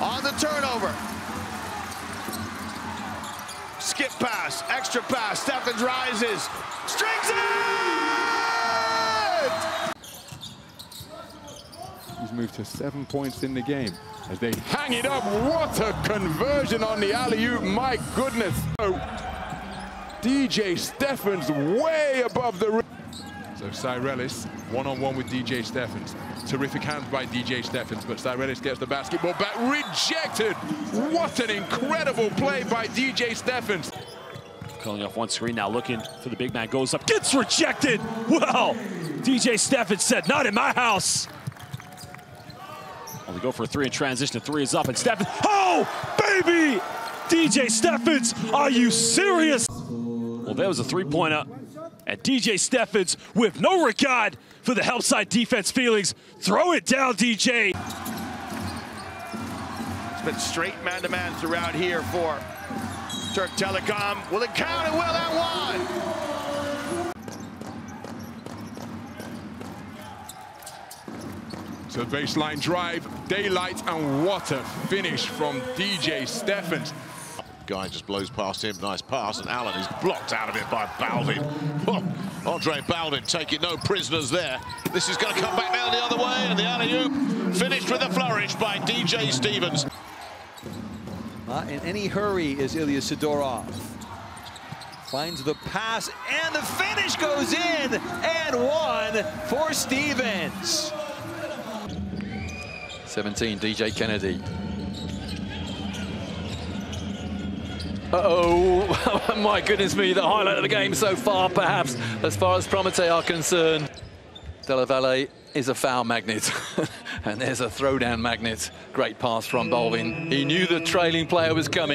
on the turnover. Skip pass, extra pass, Stephens rises, strings it! He's moved to 7 points in the game as they hang it up. What a conversion on the alley-oop, my goodness. So, DJ Stephens way above the rim. So Cyrellis, one-on-one with DJ Stephens. Terrific hands by DJ Stephens, but Cyrellis gets the basketball back. Rejected! What an incredible play by DJ Stephens. Calling off one screen now, looking for the big man, goes up, gets rejected! Well, DJ Stephens said, not in my house! Well, they go for a three in transition, a three is up, and Stephens, oh, baby! DJ Stephens, are you serious? Well, there was a three-pointer. And DJ Stephens, with no regard for the help side defense feelings, throw it down, DJ. It's been straight man-to-man throughout here for Turk Telecom. Will it count? It will at one. So baseline drive, daylight, and what a finish from DJ Stephens. Guy just blows past him, nice pass, and Allen is blocked out of it by Balvin. Oh, Andre Balvin taking no prisoners there. This is going to come back down the other way, and the alley-oop finished with a flourish by DJ Stephens. Not in any hurry is Ilya Sidorov. Finds the pass, and the finish goes in, and one for Stephens. 17, DJ Kennedy. Uh-oh, my goodness me, the highlight of the game so far, perhaps, as far as Promete are concerned. De La Valle is a foul magnet, and there's a throwdown magnet. Great pass from Balvin. He knew the trailing player was coming.